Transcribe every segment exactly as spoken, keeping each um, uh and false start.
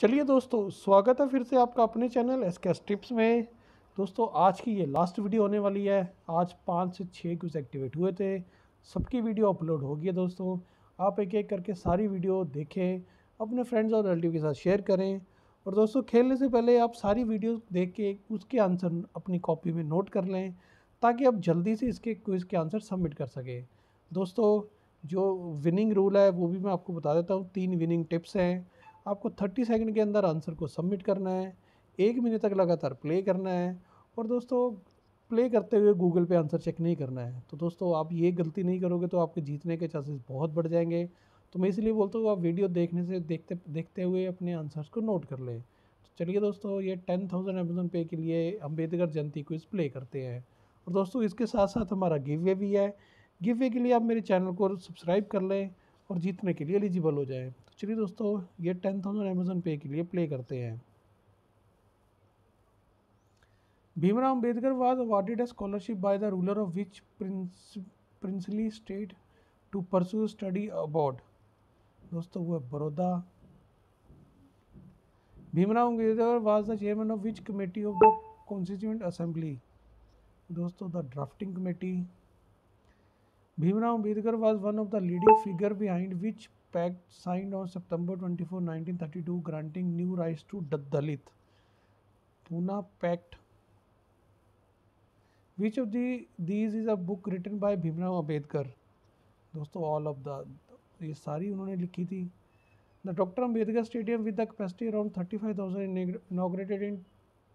चलिए दोस्तों, स्वागत है फिर से आपका अपने चैनल एसकेएस टिप्स में। दोस्तों आज की ये लास्ट वीडियो होने वाली है। आज पाँच से छः क्विज एक्टिवेट हुए थे, सबकी वीडियो अपलोड होगी है। दोस्तों आप एक एक करके सारी वीडियो देखें, अपने फ्रेंड्स और रिलेटिव के साथ शेयर करें। और दोस्तों खेलने से पहले आप सारी वीडियो देख के उसके आंसर अपनी कॉपी में नोट कर लें, ताकि आप जल्दी से इसके क्विज़ के आंसर सबमिट कर सकें। दोस्तों जो विनिंग रूल है वो भी मैं आपको बता देता हूँ। तीन विनिंग टिप्स हैं, आपको तीस सेकंड के अंदर आंसर को सबमिट करना है, एक मिनट तक लगातार प्ले करना है। और दोस्तों प्ले करते हुए गूगल पे आंसर चेक नहीं करना है। तो दोस्तों आप ये गलती नहीं करोगे तो आपके जीतने के चांसेस बहुत बढ़ जाएंगे। तो मैं इसलिए बोलता हूँ आप वीडियो देखने से देखते देखते हुए अपने आंसर्स को नोट कर लें। तो चलिए दोस्तों ये टेन थाउजेंड अमेजन पे के लिए अम्बेडकर जयंती क्विज प्ले करते हैं। और दोस्तों इसके साथ साथ हमारा गिव वे भी है। गिव वे के लिए आप मेरे चैनल को सब्सक्राइब कर लें और जीतने के लिए एलिजिबल हो जाए। तो चलिए दोस्तों ये टेन थाउजेंड अमेजन पे के लिए प्ले करते हैं। Bhimrao Ambedkar was awarded a scholarship by the ruler of which princely state to pursue study about. दोस्तों वो है Baroda. Bhimrao Ambedkar was the chairman of which committee of the constituent assembly. दोस्तों the drafting committee. Bhimrao Ambedkar was one of the leading figure behind which pact signed on September चौबीस, nineteen thirty two granting new rights to Dalit. Poona pact. Which of these is a book written by Bhimrao Ambedkar. दोस्तों all of the, ये सारी उन्होंने लिखी थी। The doctor Ambedkar stadium with the capacity around thirty five thousand, inaugurated in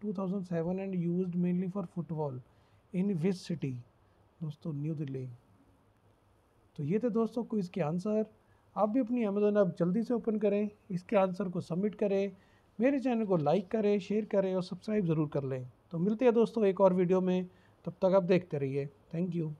two thousand seven and used mainly for football in which city. दोस्तों new Delhi. तो ये थे दोस्तों क्विज़ के आंसर। आप भी अपनी अमेज़न ऐप जल्दी से ओपन करें, इसके आंसर को सबमिट करें, मेरे चैनल को लाइक करें, शेयर करें और सब्सक्राइब ज़रूर कर लें। तो मिलते हैं दोस्तों एक और वीडियो में, तब तक आप देखते रहिए। Thank you.